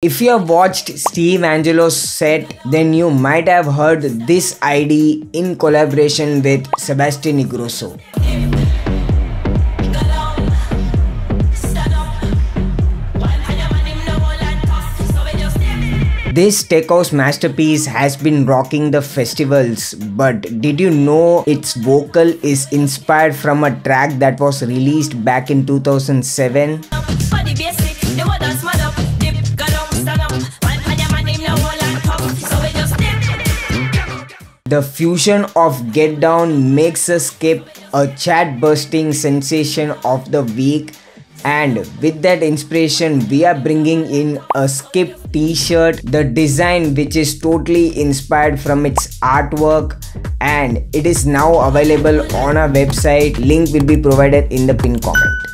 If you have watched Steve Angelo's set, then you might have heard this ID in collaboration with Sebastian Ingrosso. This Tech House masterpiece has been rocking the festivals, but did you know its vocal is inspired from a track that was released back in 2007? The fusion of Get Down makes a Skip a chart-busting sensation of the week, and with that inspiration we are bringing in a Skip t-shirt, the design which is totally inspired from its artwork, and it is now available on our website. Link will be provided in the pinned comment.